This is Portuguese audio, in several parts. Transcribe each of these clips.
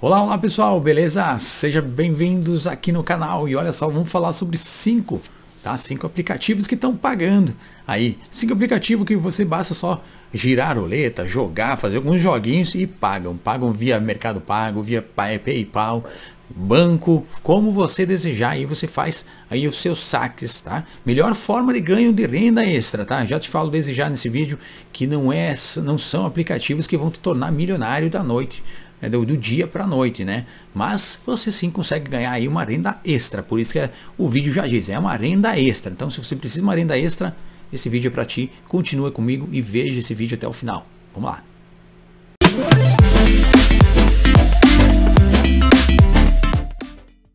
Olá, olá pessoal, beleza? Sejam bem-vindos aqui no canal. E olha só, vamos falar sobre 5, tá? 5 aplicativos que estão pagando aí. 5 aplicativos que você basta só girar a roleta, jogar, fazer alguns joguinhos e pagam. Pagam via Mercado Pago, via PayPal, banco, como você desejar. Aí você faz aí os seus saques, tá? Melhor forma de ganho de renda extra, tá? Já te falo desejar nesse vídeo que não são aplicativos que vão te tornar milionário da noite. É do dia para a noite, né? Mas você sim consegue ganhar aí uma renda extra. Por isso que o vídeo já diz, é uma renda extra. Então se você precisa de uma renda extra, esse vídeo é para ti. Continua comigo e veja esse vídeo até o final. Vamos lá.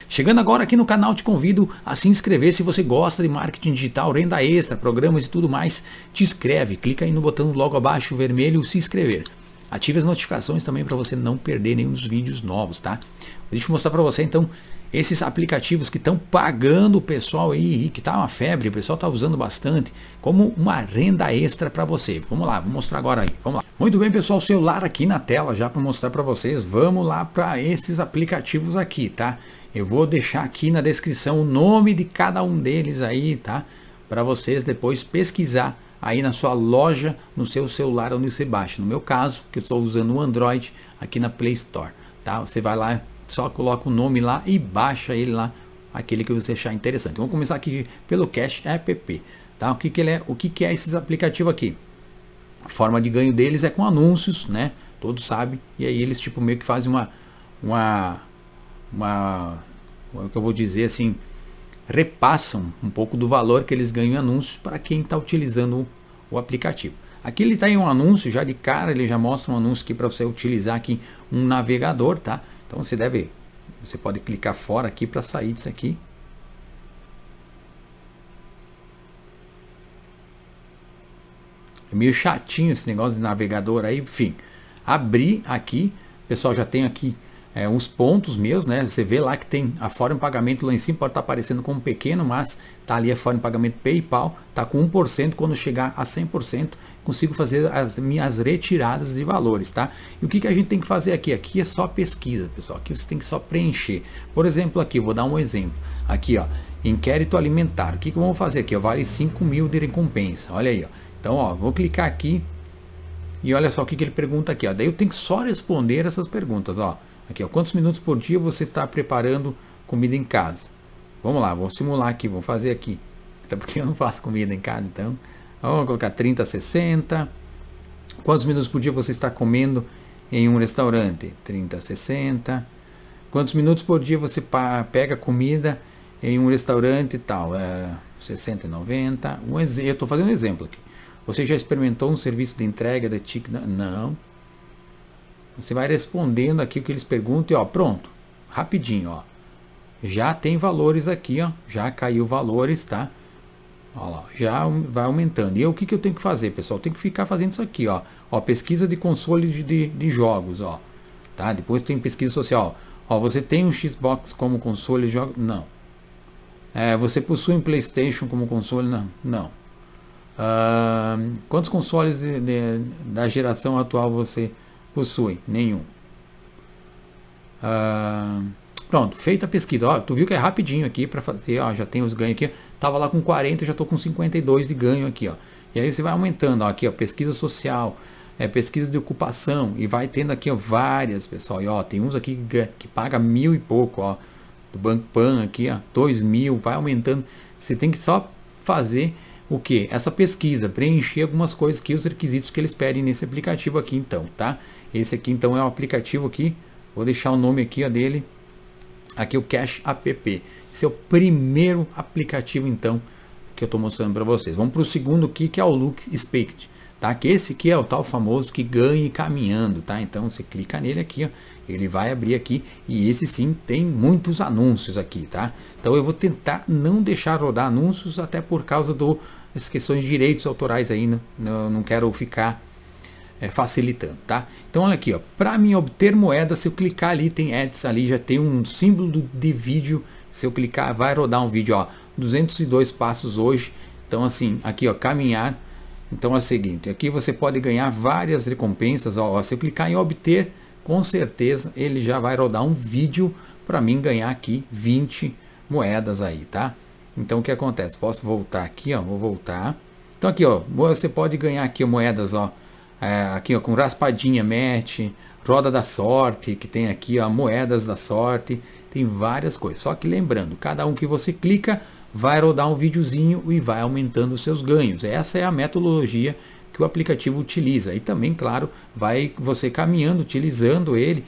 Chegando agora aqui no canal, te convido a se inscrever. Se você gosta de marketing digital, renda extra, programas e tudo mais, te inscreve. Clica aí no botão logo abaixo vermelho, se inscrever. Ative as notificações também para você não perder nenhum dos vídeos novos, tá? Deixa eu mostrar para você então esses aplicativos que estão pagando o pessoal aí, que tá uma febre, o pessoal tá usando bastante, como uma renda extra para você. Vamos lá, vou mostrar agora aí. Vamos lá. Muito bem, pessoal, o celular aqui na tela já para mostrar para vocês. Vamos lá para esses aplicativos aqui, tá? Eu vou deixar aqui na descrição o nome de cada um deles aí, tá? Para vocês depois pesquisar aí na sua loja, no seu celular onde você baixa. No meu caso, que eu estou usando o Android, aqui na Play Store, tá? Você vai lá, só coloca o nome lá e baixa ele lá, aquele que você achar interessante. Vamos começar aqui pelo Cash App, tá? O que é esses aplicativos aqui? A forma de ganho deles é com anúncios, né? Todos sabem. E aí eles tipo meio que fazem o que eu vou dizer assim, repassam um pouco do valor que eles ganham em anúncios para quem está utilizando o aplicativo. Aqui ele está em um anúncio, já de cara ele já mostra um anúncio aqui para você utilizar aqui um navegador, tá? Então você pode clicar fora aqui para sair disso aqui. É meio chatinho esse negócio de navegador aí, enfim. Abrir aqui, pessoal, já tem aqui uns pontos meus, né? Você vê lá que tem a forma de pagamento lá em cima, pode estar aparecendo como pequeno, mas tá ali a forma de pagamento PayPal, tá com 1%, quando chegar a 100%, consigo fazer as minhas retiradas de valores, tá? E o que que a gente tem que fazer aqui? Aqui é só pesquisa, pessoal, aqui você tem que só preencher. Por exemplo, aqui, vou dar um exemplo, aqui ó, inquérito alimentar, o que que vamos fazer aqui? Ó, vale 5.000 de recompensa, olha aí, ó. Então ó, vou clicar aqui e olha só o que que ele pergunta aqui, ó, daí eu tenho que só responder essas perguntas, ó. Aqui, ó, quantos minutos por dia você está preparando comida em casa? Vamos lá, vou simular aqui, vou fazer aqui. Até porque eu não faço comida em casa, então. Vamos colocar 30, 60. Quantos minutos por dia você está comendo em um restaurante? 30, 60. Quantos minutos por dia você pega comida em um restaurante e tal? 60, 90. Eu estou fazendo um exemplo aqui. Você já experimentou um serviço de entrega da TIC? Não. Você vai respondendo aqui o que eles perguntam e ó, pronto, rapidinho, ó. Já tem valores aqui, ó, já caiu valores, tá? Ó lá, já vai aumentando. E o que que eu tenho que fazer, pessoal? Eu tenho que ficar fazendo isso aqui, ó. Ó, pesquisa de console de jogos, ó. Tá? Depois tem pesquisa social. Ó, você tem um Xbox como console de jogos? Não. Você possui um PlayStation como console? Não. Não. Quantos consoles da geração atual você possui? Nenhum. Pronto, feita a pesquisa. Ó, tu viu que é rapidinho aqui para fazer, ó, já tem os ganhos aqui. Tava lá com 40, já tô com 52 de ganho aqui, ó. E aí você vai aumentando, ó, aqui, ó, pesquisa social, pesquisa de ocupação, e vai tendo aqui, ó, várias, pessoal. E ó, tem uns aqui que paga 1000 e pouco, ó, do Banco Pan aqui, ó, 2000, vai aumentando. Você tem que só fazer o que? Essa pesquisa, preencher algumas coisas que os requisitos que eles pedem nesse aplicativo aqui, então, tá? Esse aqui então é um aplicativo aqui, vou deixar o nome aqui, ó, dele, aqui o Cash App. Esse é o primeiro aplicativo então que eu estou mostrando para vocês. Vamos para o segundo aqui, que é o Lucky Step, tá? Que esse aqui é o tal famoso que ganha caminhando, tá? Então você clica nele aqui, ó, ele vai abrir aqui e esse sim tem muitos anúncios aqui, tá? Então eu vou tentar não deixar rodar anúncios até por causa das questões de direitos autorais aí, né? Não quero ficar facilitando, tá? Então olha aqui, ó, para mim obter moeda, se eu clicar ali tem ads, ali já tem um símbolo de vídeo, se eu clicar vai rodar um vídeo, ó, 202 passos hoje. Então assim, aqui ó, caminhar. Então é o seguinte, aqui você pode ganhar várias recompensas, ó, se eu clicar em obter, com certeza ele já vai rodar um vídeo para mim ganhar aqui 20 moedas aí, tá? Então o que acontece? Posso voltar aqui, ó, vou voltar. Então aqui, ó, você pode ganhar aqui moedas, ó, aqui, ó, com raspadinha, match, roda da sorte, que tem aqui, ó, moedas da sorte, tem várias coisas. Só que lembrando, cada um que você clica vai rodar um videozinho e vai aumentando os seus ganhos. Essa é a metodologia que o aplicativo utiliza. E também, claro, vai você caminhando, utilizando ele.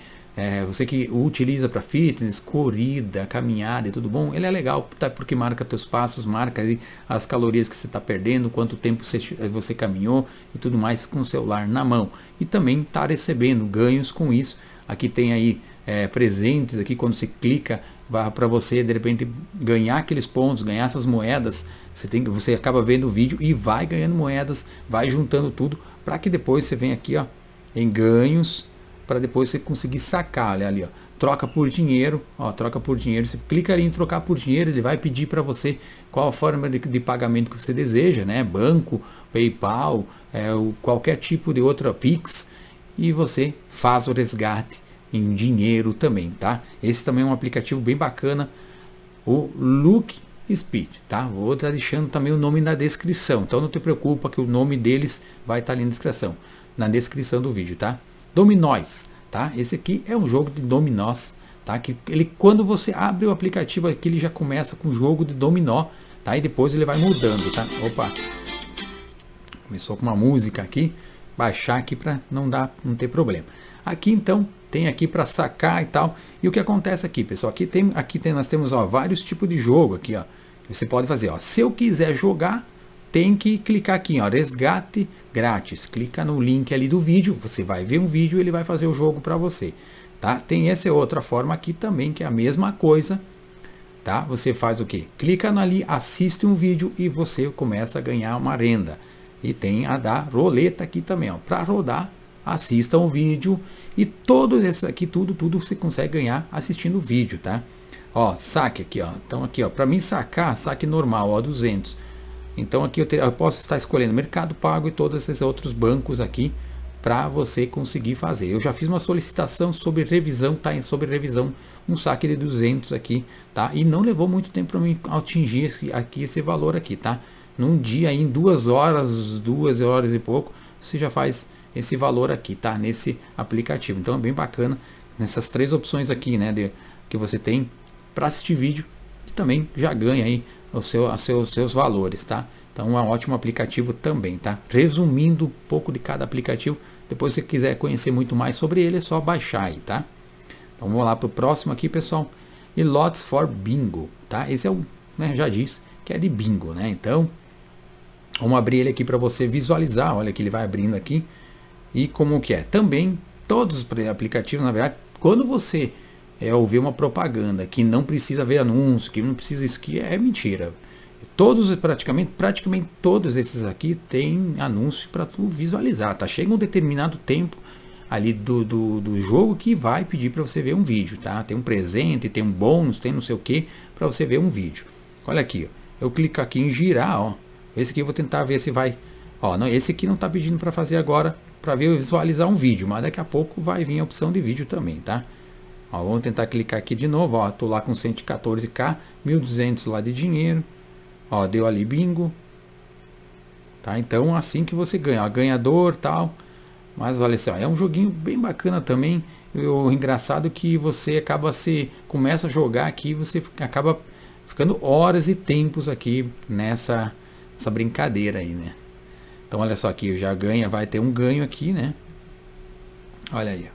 Você que o utiliza para fitness, corrida, caminhada e tudo bom, ele é legal, tá? Porque marca teus passos, marca aí as calorias que você está perdendo, quanto tempo você caminhou e tudo mais, com o celular na mão. E também está recebendo ganhos com isso. Aqui tem aí presentes, aqui quando você clica para você de repente ganhar aqueles pontos, ganhar essas moedas, você acaba vendo o vídeo e vai ganhando moedas, vai juntando tudo, para que depois você venha aqui, ó, em ganhos, para depois você conseguir sacar, olha ali, ó, troca por dinheiro, ó, troca por dinheiro, você clica ali em trocar por dinheiro, ele vai pedir para você qual a forma de pagamento que você deseja, né, banco, PayPal, qualquer tipo de outra Pix, e você faz o resgate em dinheiro também, tá? Esse também é um aplicativo bem bacana, o Lucky Step, tá? Vou estar deixando também o nome na descrição, então não te preocupa que o nome deles vai estar ali na descrição do vídeo, tá? Dominós, tá? Esse aqui é um jogo de dominós, tá? Que ele, quando você abre o aplicativo aqui, ele já começa com jogo de dominó, tá? E depois ele vai mudando, tá? Opa! Começou com uma música aqui, baixar aqui para não ter problema. Aqui então tem aqui para sacar e tal. E o que acontece aqui, pessoal? Nós temos, ó, vários tipos de jogo aqui, ó. Você pode fazer, ó, se eu quiser jogar, tem que clicar aqui, ó, resgate grátis, clica no link ali do vídeo, você vai ver um vídeo e ele vai fazer o jogo para você, tá? Tem essa outra forma aqui também, que é a mesma coisa, tá? Você faz o quê? Clica ali, assiste um vídeo e você começa a ganhar uma renda. E tem a da roleta aqui também, ó, para rodar, assista um vídeo, e todos esses aqui, tudo você consegue ganhar assistindo o vídeo, tá? Ó, saque aqui, ó, então aqui, ó, para mim sacar, saque normal, ó, 200. Então aqui eu posso estar escolhendo Mercado Pago e todos esses outros bancos aqui para você conseguir fazer. Eu já fiz uma solicitação sobre revisão, tá? Sobre revisão, um saque de 200 aqui, tá? E não levou muito tempo para mim atingir aqui esse valor aqui, tá? Num dia aí, em 2 horas e pouco, você já faz esse valor aqui, tá? Nesse aplicativo. Então é bem bacana nessas três opções aqui, né? Que você tem para assistir vídeo e também já ganha aí os seus valores, tá? Então é um ótimo aplicativo também, tá? Resumindo um pouco de cada aplicativo, depois se você quiser conhecer muito mais sobre ele, é só baixar aí, tá? Então vamos lá para o próximo aqui, pessoal, e Lots for Bingo, tá? Esse é o, né, já disse que é de bingo, né? Então vamos abrir ele aqui para você visualizar, olha que ele vai abrindo aqui, e como que é? Também todos os aplicativos, na verdade, quando você ouvir uma propaganda que não precisa ver anúncio, que não precisa isso, que é mentira. Todos, praticamente todos esses aqui tem anúncio para tu visualizar, tá? Chega um determinado tempo ali do jogo que vai pedir para você ver um vídeo, tá? Tem um presente, tem um bônus, tem não sei o que para você ver um vídeo. Olha aqui, ó, eu clico aqui em girar, ó. Esse aqui eu vou tentar ver se vai, ó, não, esse aqui não tá pedindo para fazer agora, para ver visualizar um vídeo, mas daqui a pouco vai vir a opção de vídeo também, tá? Ó, vamos tentar clicar aqui de novo, ó, tô lá com 114k, 1.200 lá de dinheiro, ó, deu ali bingo, tá? Então assim que você ganha, ó, ganhador, tal, mas olha só, é um joguinho bem bacana também. O engraçado que você começa a jogar aqui, você acaba ficando horas e tempos aqui nessa brincadeira aí, né? Então olha só aqui, já ganha, vai ter um ganho aqui, né? Olha aí,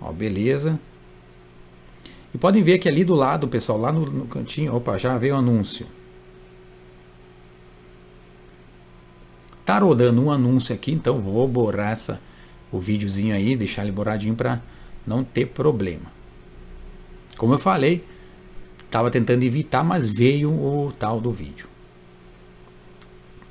ó. Ó, beleza. E podem ver que ali do lado, pessoal, lá no cantinho, opa, já veio o anúncio. Tá rodando um anúncio aqui, então vou borrar o videozinho aí, deixar ele borradinho para não ter problema. Como eu falei, tava tentando evitar, mas veio o tal do vídeo.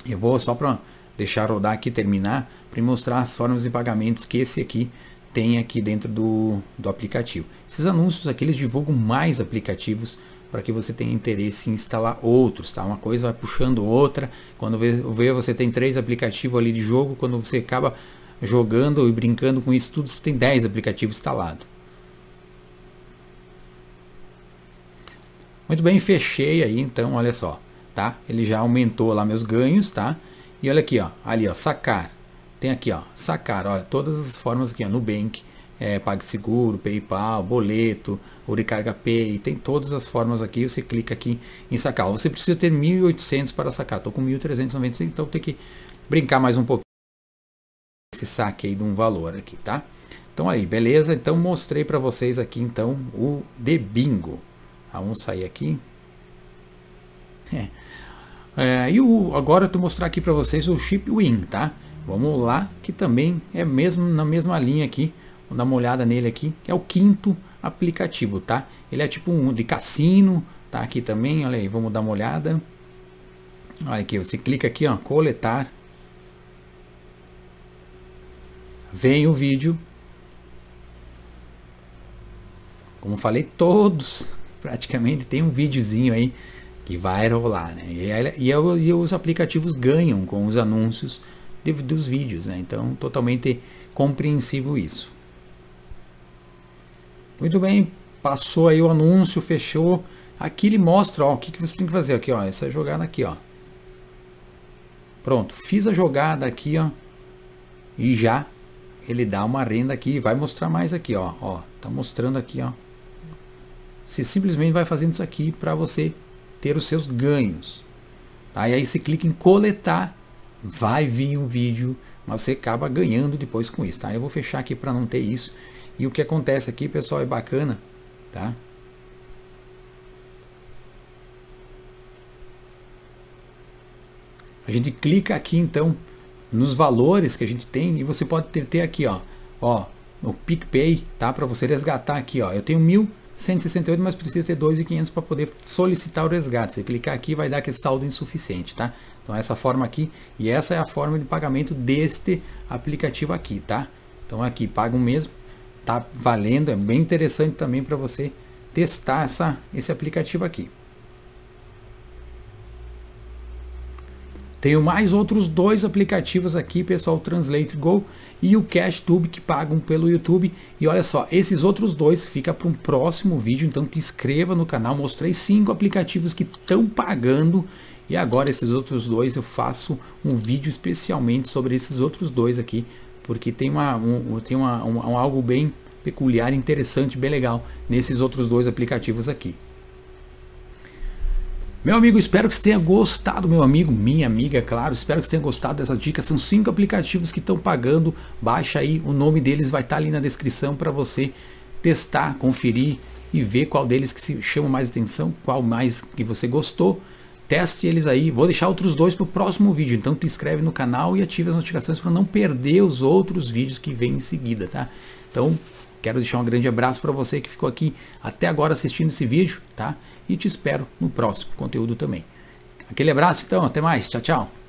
Eu vou só para deixar rodar aqui, terminar, para mostrar as formas de pagamentos que esse aqui tem aqui dentro do aplicativo. Esses anúncios aqui, eles divulgam mais aplicativos para que você tenha interesse em instalar outros, tá? Uma coisa vai puxando outra, quando vê você tem 3 aplicativos ali de jogo, quando você acaba jogando e brincando com isso tudo, você tem 10 aplicativos instalados. Muito bem, fechei aí, então, olha só, tá? Ele já aumentou lá meus ganhos, tá? E olha aqui, ó, ali, ó, sacar. Tem aqui, ó, sacar, olha, todas as formas aqui, ó, Nubank, PagSeguro, PayPal, boleto, Uricarga Pay, tem todas as formas aqui, você clica aqui em sacar. Você precisa ter 1.800 para sacar, estou com 1.396, então tem que brincar mais um pouquinho esse saque aí de um valor aqui, tá? Então aí, beleza, então mostrei para vocês aqui, então, o de bingo. Vamos sair aqui. Agora eu vou mostrar aqui para vocês o Chip Win, tá? Vamos lá, que também é mesmo na mesma linha aqui. Vou dar uma olhada nele aqui, que é o quinto aplicativo, tá? Ele é tipo um de cassino, tá? Aqui também, olha aí, vamos dar uma olhada. Olha aqui, você clica aqui, ó, coletar. Vem o vídeo. Como falei, todos praticamente tem um videozinho aí que vai rolar, né? E os aplicativos ganham com os anúncios dos vídeos, né? Então, totalmente compreensível isso. Muito bem, passou aí o anúncio, fechou. Aqui ele mostra, ó, o que você tem que fazer aqui, ó, essa jogada aqui, ó. Pronto, fiz a jogada aqui, ó, e já ele dá uma renda aqui, vai mostrar mais aqui, ó, ó, tá mostrando aqui, ó. Você simplesmente vai fazendo isso aqui para você ter os seus ganhos, tá? E aí você clica em coletar, vai vir um vídeo, mas você acaba ganhando depois com isso, tá? Eu vou fechar aqui para não ter isso. E o que acontece aqui, pessoal, é bacana, tá? A gente clica aqui, então, nos valores que a gente tem e você pode ter aqui, ó, ó, o PicPay, tá? Para você resgatar aqui, ó, eu tenho 1.168, mas precisa ter 2.500 para poder solicitar o resgate. Você clicar aqui vai dar aquele saldo insuficiente, tá? Então essa forma aqui, e essa é a forma de pagamento deste aplicativo aqui, tá? Então aqui paga o mesmo, tá valendo, é bem interessante também para você testar esse aplicativo aqui. Tenho mais outros dois aplicativos aqui, pessoal, o Translate Go e o CashTube, que pagam pelo YouTube. E olha só, esses outros dois fica para um próximo vídeo, então te inscreva no canal. Mostrei 5 aplicativos que estão pagando e agora esses outros dois eu faço um vídeo especialmente sobre esses outros dois aqui, porque tem algo bem peculiar, interessante, bem legal nesses outros dois aplicativos aqui. Meu amigo, espero que você tenha gostado, meu amigo, minha amiga, claro, espero que você tenha gostado dessas dicas. São 5 aplicativos que estão pagando, baixa aí, o nome deles vai estar ali na descrição para você testar, conferir e ver qual deles que se chama mais atenção, qual mais que você gostou. Teste eles aí, vou deixar outros dois para o próximo vídeo, então te inscreve no canal e ative as notificações para não perder os outros vídeos que vêm em seguida, tá? Então, quero deixar um grande abraço para você que ficou aqui até agora assistindo esse vídeo, tá? E te espero no próximo conteúdo também. Aquele abraço, então, até mais, tchau, tchau!